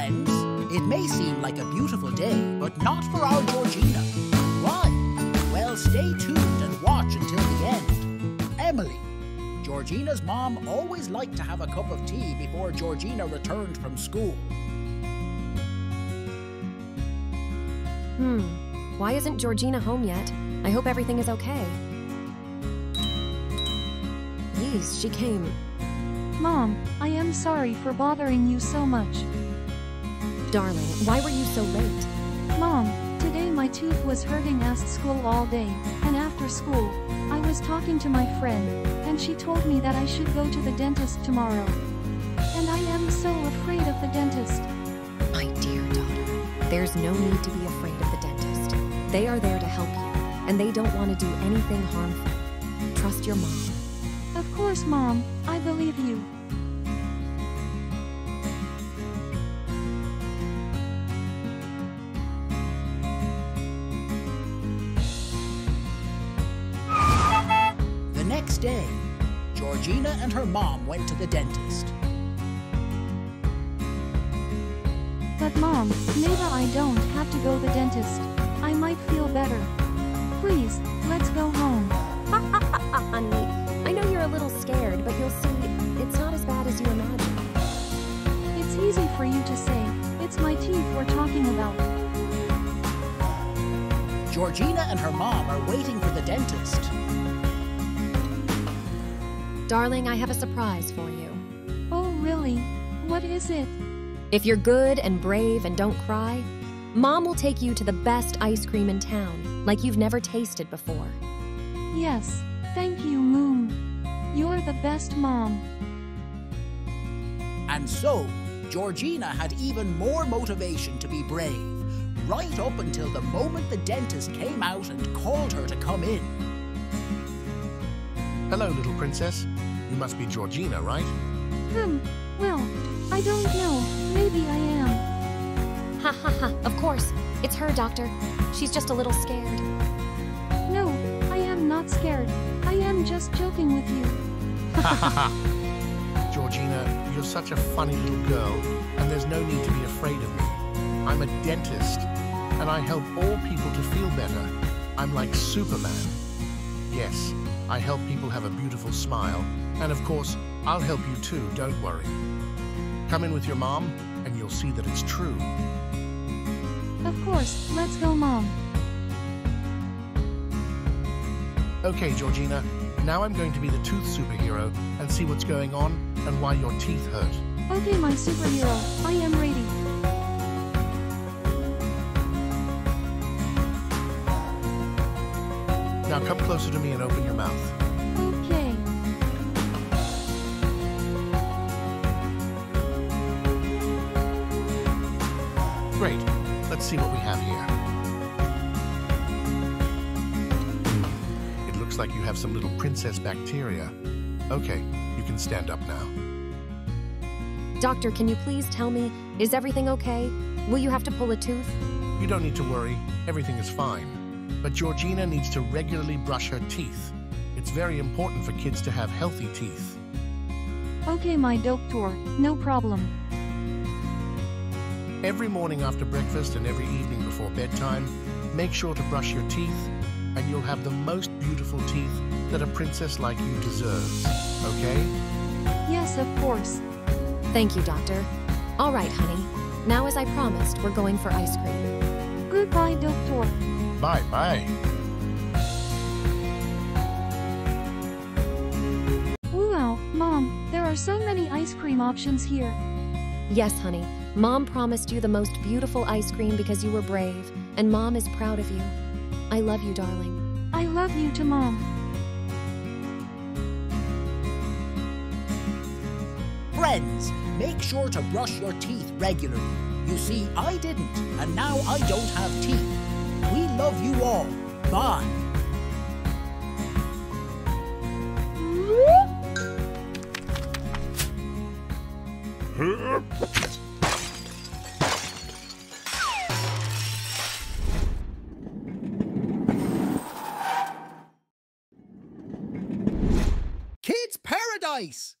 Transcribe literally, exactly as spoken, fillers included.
friends. It may seem like a beautiful day, but not for our Georgina. Why? Well, stay tuned and watch until the end. Emily. Georgina's mom always liked to have a cup of tea before Georgina returned from school. Hmm. Why isn't Georgina home yet? I hope everything is okay. Please, she came. Mom, I am sorry for bothering you so much. Darling, why were you so late? Mom, today my tooth was hurting at school all day, and after school, I was talking to my friend, and she told me that I should go to the dentist tomorrow. And I am so afraid of the dentist. My dear daughter, there's no need to be afraid of the dentist. They are there to help you, and they don't want to do anything harmful. Trust your mom. Of course, Mom. I believe you. The next day, Georgina and her mom went to the dentist. But Mom, maybe I don't have to go to the dentist. I might feel better. Please, let's go home. Honey. I know you're a little scared, but you'll see, it's not as bad as you imagine. It's easy for you to say. It's my teeth we're talking about. Georgina and her mom are waiting for the dentist. Darling, I have a surprise for you. Oh, really? What is it? If you're good and brave and don't cry, Mom will take you to the best ice cream in town, like you've never tasted before. Yes, thank you, Moon. You're the best mom. And so, Georgina had even more motivation to be brave, right up until the moment the dentist came out and called her to come in. Hello, little princess. You must be Georgina, right? Hmm. Well, I don't know. Maybe I am. Ha ha ha. Of course. It's her, Doctor. She's just a little scared. No, I am not scared. I am just joking with you. Ha ha ha! Georgina, you're such a funny little girl, and there's no need to be afraid of me. I'm a dentist, and I help all people to feel better. I'm like Superman. Yes, I help people have a beautiful smile, and of course, I'll help you too, don't worry. Come in with your mom, and you'll see that it's true. Of course, let's go, Mom. Okay, Georgina, now I'm going to be the tooth superhero and see what's going on and why your teeth hurt. Okay, my superhero, I am ready. Now come closer to me and open your mouth. Okay. Great, let's see what we have here. Like you have some little princess bacteria. Okay, you can stand up now. Doctor, can you please tell me, is everything okay? Will you have to pull a tooth? You don't need to worry. Everything is fine. But Georgina needs to regularly brush her teeth. It's very important for kids to have healthy teeth. Okay, my doctor. No problem. Every morning after breakfast and every evening before bedtime, make sure to brush your teeth, and you'll have the most beautiful teeth that a princess like you deserves, okay? Yes, of course. Thank you, Doctor. All right, honey. Now, as I promised, we're going for ice cream. Goodbye, Doctor. Bye-bye. Wow, Mom, there are so many ice cream options here. Yes, honey. Mom promised you the most beautiful ice cream because you were brave, and Mom is proud of you. I love you, darling. I love you too, Mom. Friends, make sure to brush your teeth regularly. You see, I didn't, and now I don't have teeth. We love you all. Bye. Kids Paradise!